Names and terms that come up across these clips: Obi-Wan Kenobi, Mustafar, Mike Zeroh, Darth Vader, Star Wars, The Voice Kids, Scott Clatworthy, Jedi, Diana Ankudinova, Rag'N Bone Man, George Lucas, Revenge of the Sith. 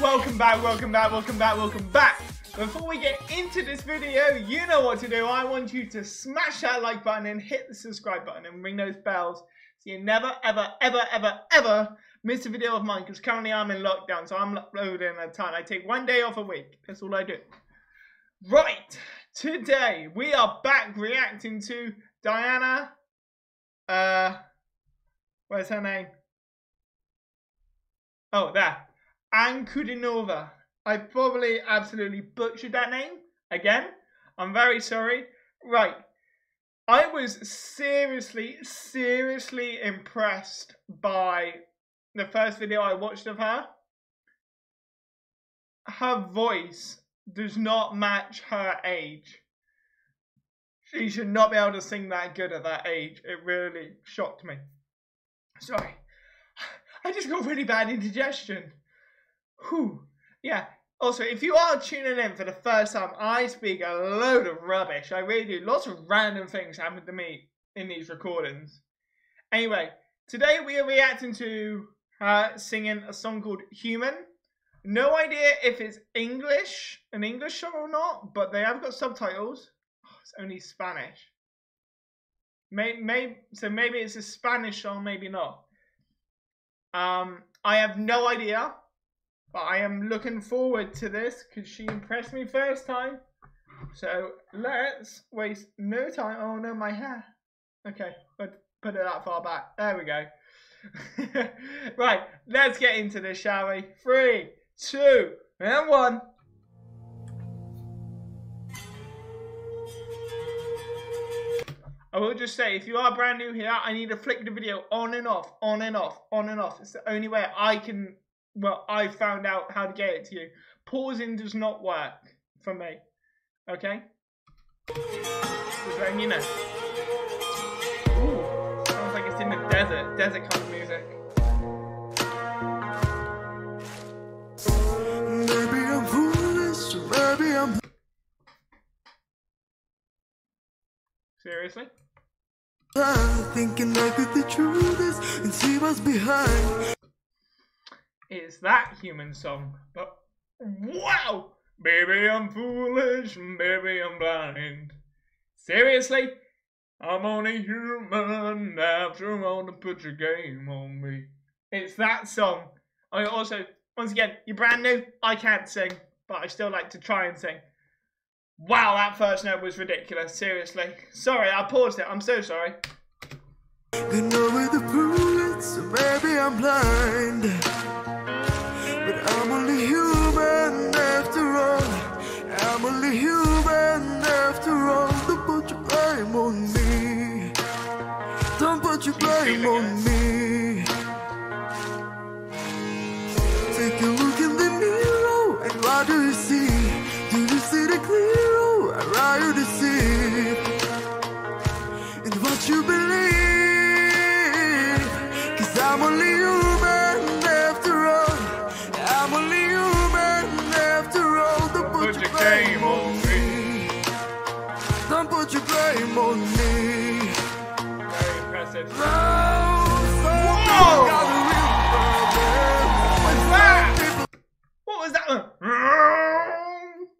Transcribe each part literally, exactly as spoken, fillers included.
Welcome back, welcome back, welcome back, welcome back. Before we get into this video, you know what to do. I want you to smash that like button and hit the subscribe button and ring those bells so you never, ever, ever, ever, ever miss a video of mine, because currently I'm in lockdown, so I'm uploading a ton. I take one day off a week. That's all I do. Right, today we are back reacting to Diana, uh, where's her name? Oh, there. Ankudinova. I probably absolutely butchered that name again. I'm very sorry. Right. I was seriously, seriously impressed by the first video I watched of her. Her voice does not match her age. She should not be able to sing that good at that age. It really shocked me. Sorry. I just got really bad indigestion. Whew. Yeah. Also, if you are tuning in for the first time, I speak a load of rubbish. I really do. Lots of random things happen to me in these recordings. Anyway, today we are reacting to her singing a song called Human. No idea if it's English, an English song or not, but they have got subtitles. Oh, it's only Spanish. Maybe, maybe, so maybe it's a Spanish song, maybe not. Um, I have no idea. But I am looking forward to this because she impressed me first time. So let's waste no time. Oh no, my hair. Okay, but put it that far back. There we go. Right, let's get into this, shall we? Three, two, and one. I will just say, if you are brand new here, I need to flick the video on and off, on and off, on and off. It's the only way I can... Well, I found out how to get it to you. Pausing does not work for me. Okay? Just letting you know. Ooh, sounds like it's in the desert. Desert kind of music. Maybe I'm foolish, maybe I'm... Seriously? Thinking like the truth is, and see what's behind. It's that Human song, but wow! Baby, I'm foolish, baby, I'm blind. Seriously? I'm only human after all to put your game on me. It's that song. I also, once again, you're brand new, I can't sing, but I still like to try and sing. Wow, that first note was ridiculous, seriously. Sorry, I paused it, I'm so sorry. You know where the bullets, baby, I'm blind. I'm only human after all. I'm only human after all. Don't put your blame on me. Don't put your blame on me. Take a look in the mirror, and what do you see? Do you see the clear? Or are you deceived in what you believe? 'Cause I'm only human.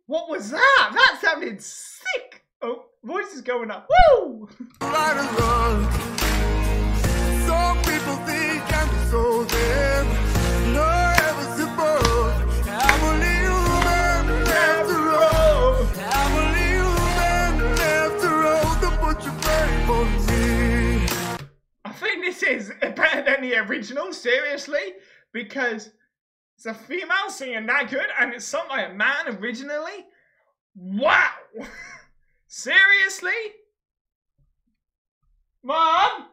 What was that? That sounded sick! Oh, voice is going up. Woo! Right and wrong. Some people think I'm so dead. No, I was supposed. I'm only human after all. I'm only human after all. Don't put your blame on me. I think this is better than the original, seriously, because it's a female singing that good, and it's sung by a man originally? Wow! Seriously? Mom?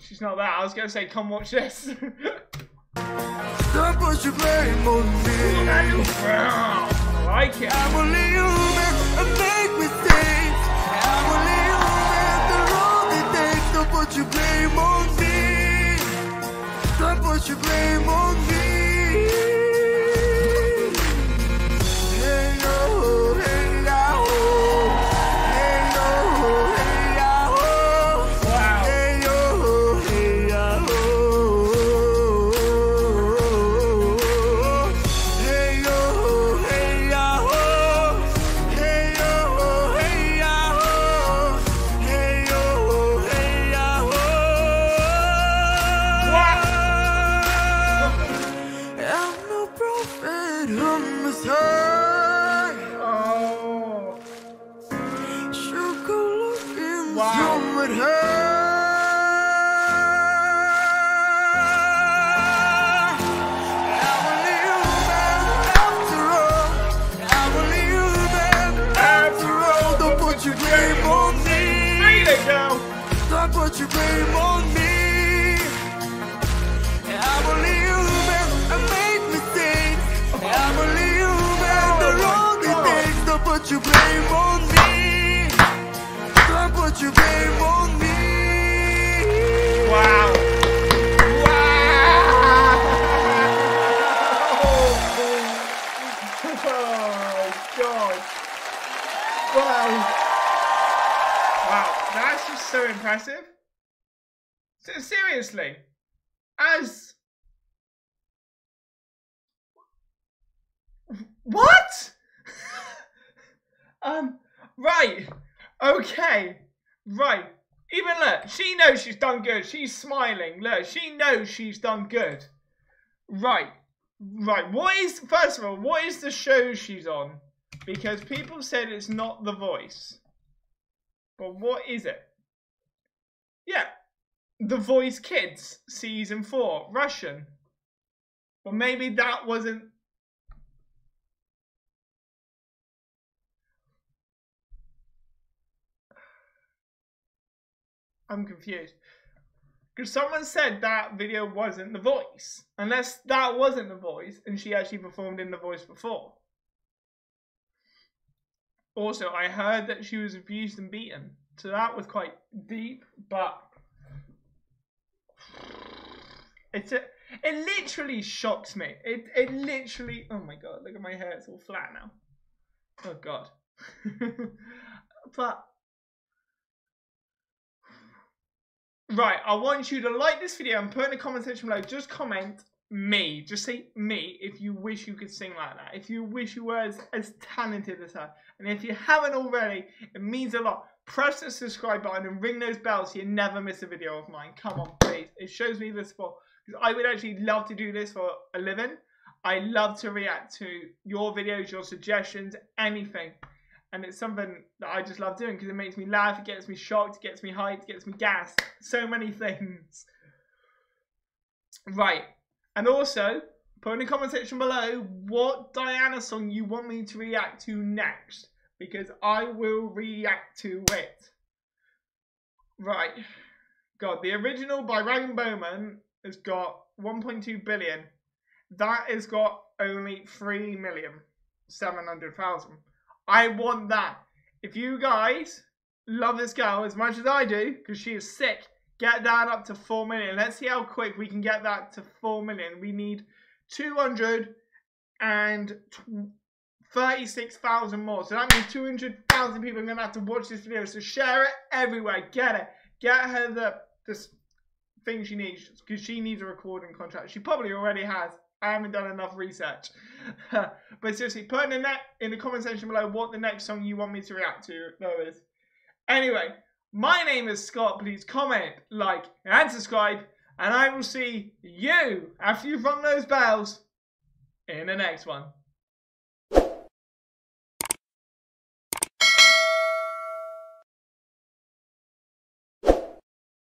She's not there. I was going to say, come watch this. Don't put your blame on me. Wow. I like it. I'm only human. I make mistakes. I'm only human. The wrong mistakes. Don't put your blame on me. Don't put your blame on me. Hey no, hey now, hey no, hey now, hey no, hey now. wow. You're with her. You blame on me. There you go. Stop what you blame on me. I believe that I made mistakes. I believe that the wrong things. Stop what you blame on me. Stop what you blame on me. Wow. Wow. Oh, gosh. Wow. Wow, that's just so impressive. So seriously, as... What? um, right, okay, right. Even look, she knows she's done good. She's smiling. Look, she knows she's done good. Right, right. What is, first of all, what is the show she's on? Because people said it's not The Voice. But what is it? Yeah, The Voice Kids, season four, Russian. Well, maybe that wasn't. I'm confused. Because someone said that video wasn't The Voice. Unless that wasn't The Voice, and she actually performed in The Voice before. Also, I heard that she was abused and beaten. So that was quite deep, but it's a, it literally shocks me. It it literally, oh my god, look at my hair, it's all flat now. Oh god. But right, I want you to like this video and put in the comment section below, just comment me. Just say me if you wish you could sing like that. If you wish you were as, as talented as her. And if you haven't already, it means a lot. Press the subscribe button and ring those bells so you never miss a video of mine. Come on, please. It shows me the support. Because I would actually love to do this for a living. I love to react to your videos, your suggestions, anything. And it's something that I just love doing because it makes me laugh, it gets me shocked, it gets me hyped, it gets me gassed. So many things. Right. And also, put in the comment section below what Diana song you want me to react to next. Because I will react to it. Right. God, the original by Rag'N Bone Man has got one point two billion. That has got only three million seven hundred thousand. I want that. If you guys love this girl as much as I do, because she is sick, get that up to four million. Let's see how quick we can get that to four million. We need two hundred thirty-six thousand more. So that means two hundred thousand people are going to have to watch this video. So share it everywhere. Get it. Get her the this thing she needs. Because she needs a recording contract. She probably already has. I haven't done enough research. But seriously, put in the, in the comment section below what the next song you want me to react to though is. Anyway. My name is Scott, please comment, like, and subscribe, and I will see you, after you've rung those bells, in the next one.